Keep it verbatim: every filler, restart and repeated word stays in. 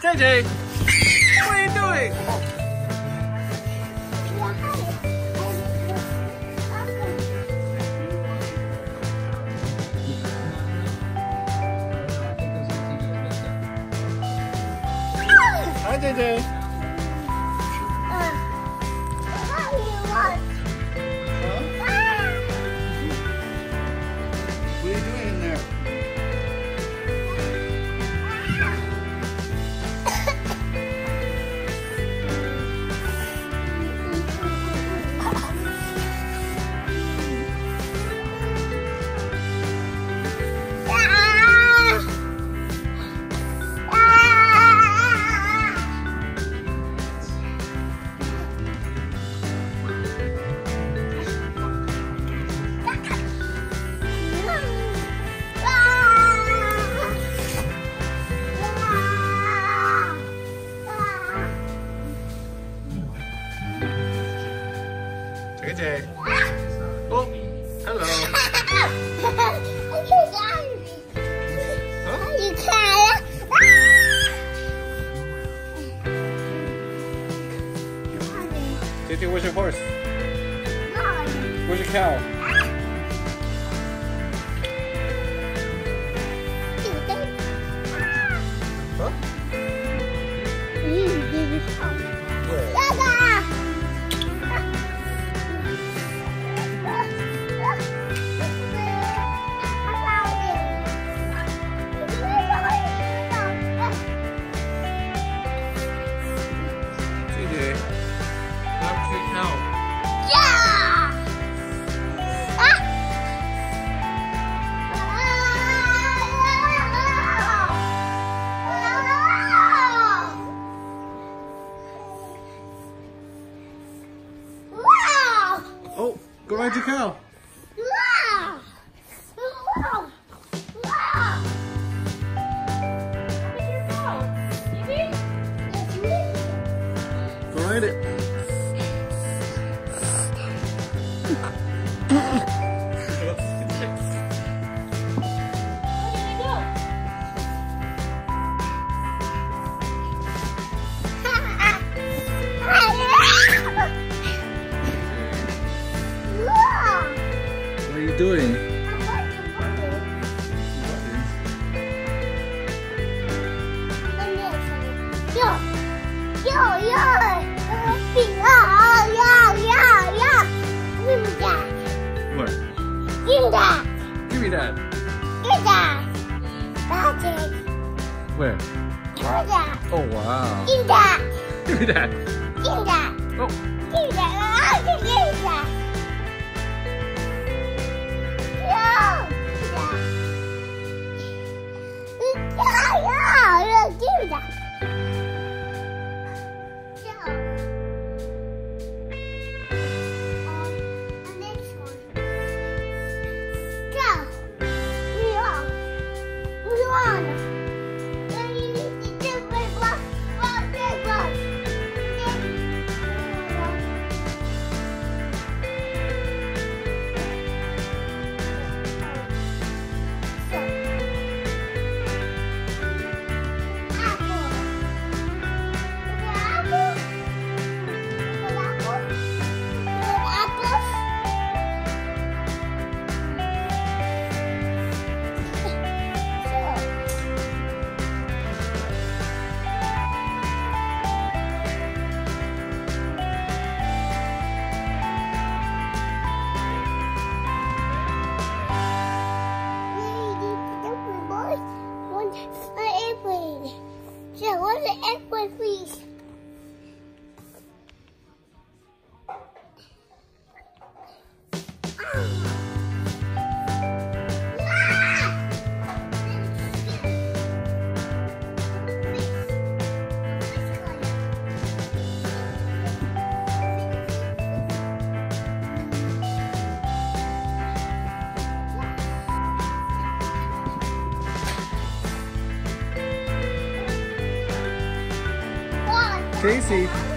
J J, what are you doing? Hi, J J. What are you doing in there? J J. Oh, hello. Huh? J J, where's your horse? Where's your cow? Huh? Where? Oh, go ride your cow. Go ride it. What are you doing? What? Give me that. Give me that. Give me that. Magic. Where? Give me that. Oh wow. Give me that. Give me that. Give me that. Oh. Give me that. Give me that. Please. Casey.